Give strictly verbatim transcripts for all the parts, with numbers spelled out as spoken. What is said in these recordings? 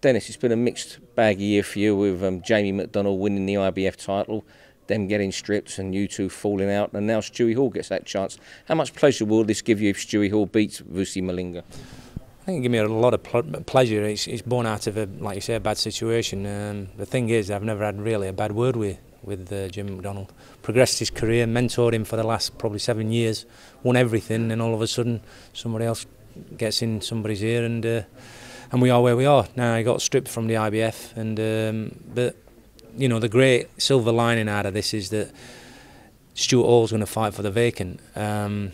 Dennis, it's been a mixed bag year for you, with um, Jamie McDonnell winning the I B F title, them getting stripped and you two falling out, and now Stewie Hall gets that chance. How much pleasure will this give you if Stewie Hall beats Vusi Malinga? I think it gives me a lot of pl pleasure. It's, it's born out of, a, like you say, a bad situation. Um, the thing is, I've never had really a bad word with with uh, Jim McDonald. Progressed his career, mentored him for the last probably seven years, won everything, and all of a sudden somebody else gets in somebody's ear, and uh, and we are where we are now. I got stripped from the I B F, and um, but you know, the great silver lining out of this is that Stuart Hall's going to fight for the vacant. Um,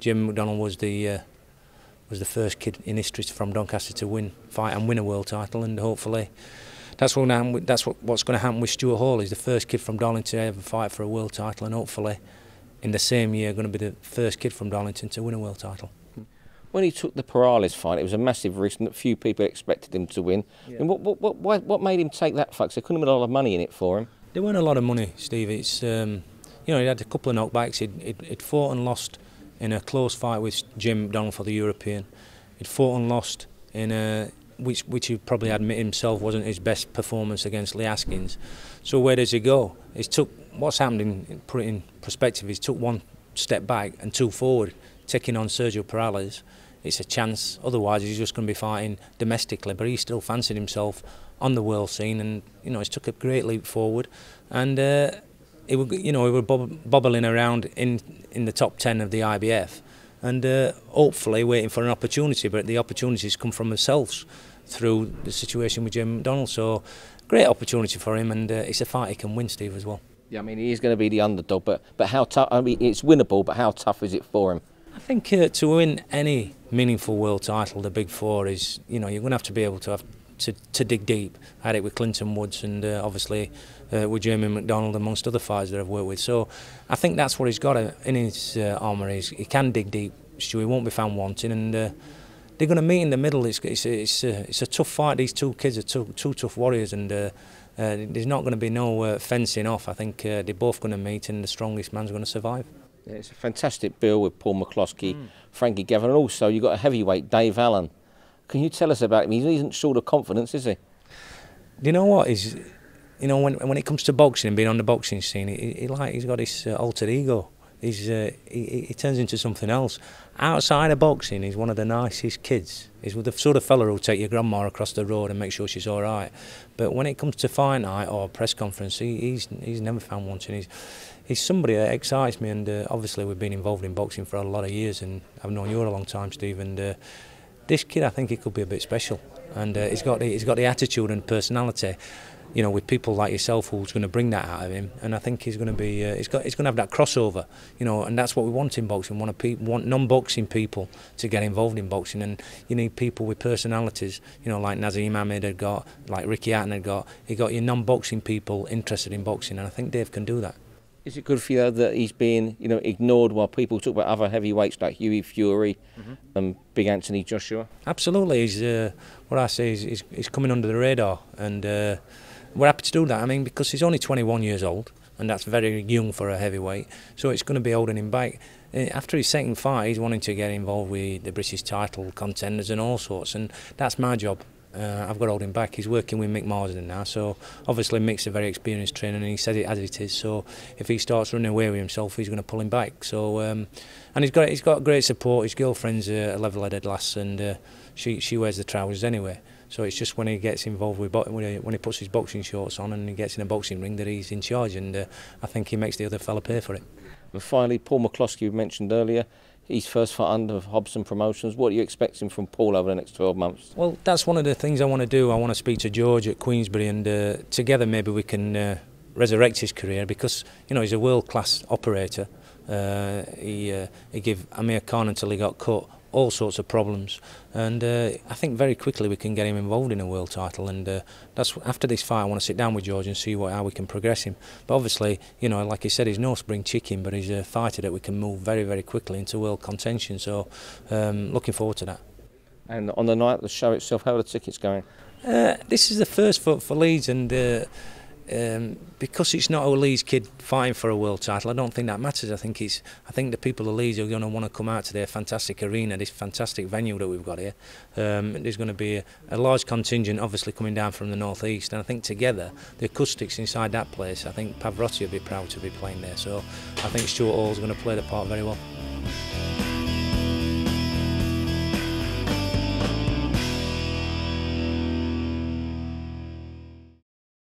Jim McDonald was the uh, was the first kid in history from Doncaster to win, fight and win a world title, and hopefully that's what that's what what's going to happen with Stuart Hall. He's the first kid from Darlington to ever fight for a world title, and hopefully in the same year going to be the first kid from Darlington to win a world title. When he took the Perales fight, it was a massive risk and that few people expected him to win. Yeah. And what what what what made him take that fight? There couldn't have been a lot of money in it for him. There weren't a lot of money, Steve. It's um, you know, he had a couple of knockbacks. He'd, he'd, he'd fought and lost in a close fight with Jim Donald for the European. He'd fought and lost in a, which which he probably admit himself wasn't his best performance, against Lee Haskins. So where does he go? He's took, what's happened in, put it in perspective, he's took one step back and two forward, taking on Sergio Perales. It's a chance, otherwise he's just going to be fighting domestically, but he still fancied himself on the world scene, and you know, he's took a great leap forward, and uh, it would, you know, we were bob bobbling around in in the top ten of the I B F, and uh, hopefully waiting for an opportunity, but the opportunities come from themselves through the situation with Jim McDonnell. So great opportunity for him, and uh, it's a fight he can win, Steve, as well. Yeah, I mean, he is going to be the underdog, but but how tough? I mean, it's winnable, but how tough is it for him? I think uh, to win any meaningful world title, the big four, is, you know, you're going to have to be able to have to, to dig deep. I had it with Clinton Woods, and uh, obviously uh, with Jeremy McDonald, amongst other fighters that I've worked with. So I think that's what he's got in his uh, armour. He can dig deep, so he won't be found wanting, and uh, they're going to meet in the middle. It's it's it's, uh, it's a tough fight. These two kids are two, two tough warriors, and uh, uh, there's not going to be no uh, fencing off. I think uh, they're both going to meet, and the strongest man's going to survive. Yeah, it's a fantastic bill with Paul McCloskey, mm. Frankie Gavin, and also you've got a heavyweight, Dave Allen. Can you tell us about him? He isn't short of confidence, is he? You know what? He's, you know, when when it comes to boxing and being on the boxing scene, he, he like he's got his uh, alter ego. He's uh, he, he turns into something else. Outside of boxing, he's one of the nicest kids. He's the sort of fella who'll take your grandma across the road and make sure she's all right. But when it comes to fight night or press conference, he, he's he's never found wanting. He's he's somebody that excites me, and uh, obviously we've been involved in boxing for a lot of years, and I've known you a long time, Steve. And uh, this kid, I think he could be a bit special, and uh, he's got the, he's got the attitude and personality, you know, with people like yourself who's going to bring that out of him. And I think he's going to be, uh, he's got, he's going to have that crossover, you know, and that's what we want in boxing. We want, pe want non-boxing people to get involved in boxing, and you need people with personalities, you know, like Naseem Hamed had got, like Ricky Hatton had got. He got your non-boxing people interested in boxing, and I think Dave can do that. Is it good for you that he's being, you know, ignored while people talk about other heavyweights like Hughie Fury, mm-hmm, and big Anthony Joshua? Absolutely. He's, uh, what I say is he's, he's coming under the radar, and Uh, we're happy to do that. I mean, because he's only twenty-one years old, and that's very young for a heavyweight, so it's going to be holding him back. After his second fight, he's wanting to get involved with the British title contenders and all sorts, and that's my job. Uh, I've got to hold him back. He's working with Mick Marsden now, so obviously Mick's a very experienced trainer, and he said it as it is, so if he starts running away with himself, he's going to pull him back. So, um, and he's got, he's got great support. His girlfriend's a level-headed lass, and uh, she, she wears the trousers anyway. So it's just when he gets involved with, when he, when he puts his boxing shorts on and he gets in a boxing ring, that he's in charge, and uh, I think he makes the other fella pay for it. And finally, Paul McCloskey, we mentioned earlier, his first fight under Hobson Promotions. What are you expecting from Paul over the next twelve months? Well, that's one of the things I want to do. I want to speak to George at Queensbury, and uh, together maybe we can uh, resurrect his career, because, you know, he's a world-class operator. Uh, he, uh, he gave Amir Khan until he got cut all sorts of problems, and uh, I think very quickly we can get him involved in a world title, and uh, that's, after this fight I want to sit down with George and see what, how we can progress him. But obviously, you know, like he said, he's no spring chicken, but he's a fighter that we can move very, very quickly into world contention, so um, looking forward to that. And on the night, the show itself, how are the tickets going? Uh, this is the first for, for Leeds, and uh, um, because it's not a Leeds kid fighting for a world title, I don't think that matters. I think it's, I think the people of Leeds are going to want to come out to their fantastic arena, this fantastic venue that we've got here. Um, there's going to be a, a large contingent, obviously, coming down from the northeast, and I think together the acoustics inside that place, I think Pavarotti will be proud to be playing there. So I think Stuart Hall's going to play the part very well.